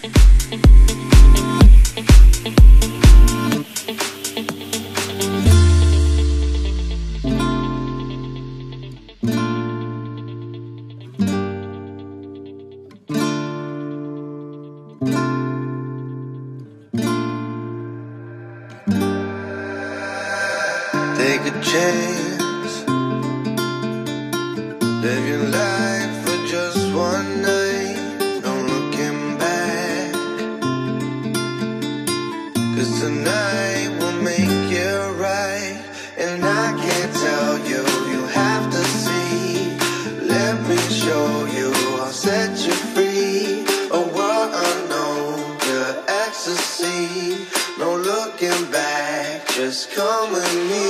Take a chance, live your life for just one night, no looking back, 'cause tonight will make you right. And I can't tell you, you have to see. Let me show you, I'll set you free. A world unknown to ecstasy, no looking back, just come with me.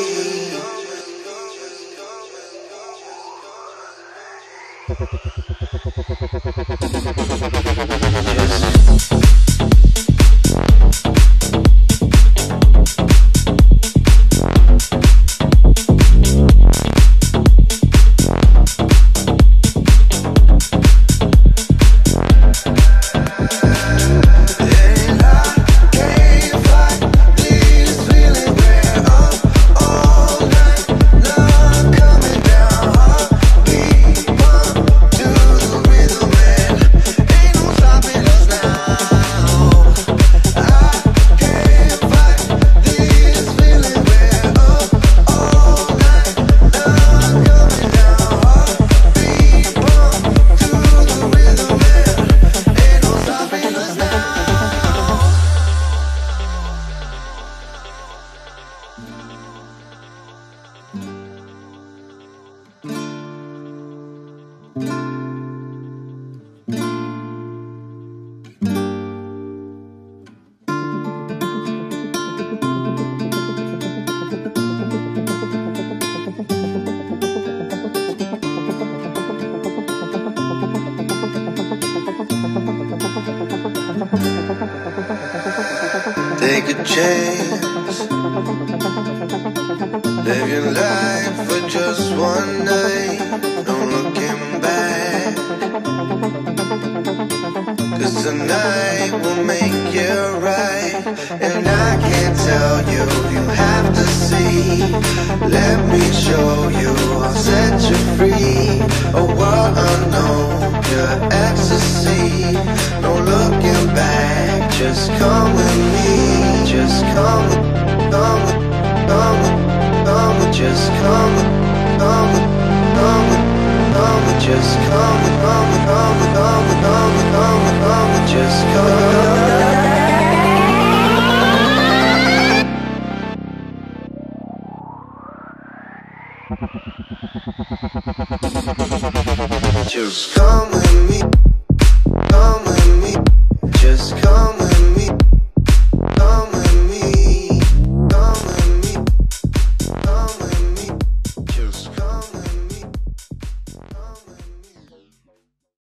Take a chance, live your life for just one night, no looking back, 'cause tonight will make you right. And I can't tell you, you have to see. Let me show you, I'll set you free. A world unknown, your ecstasy, no looking back, just come with me. Just come with, just come with, just come with, just come with. Just come with me.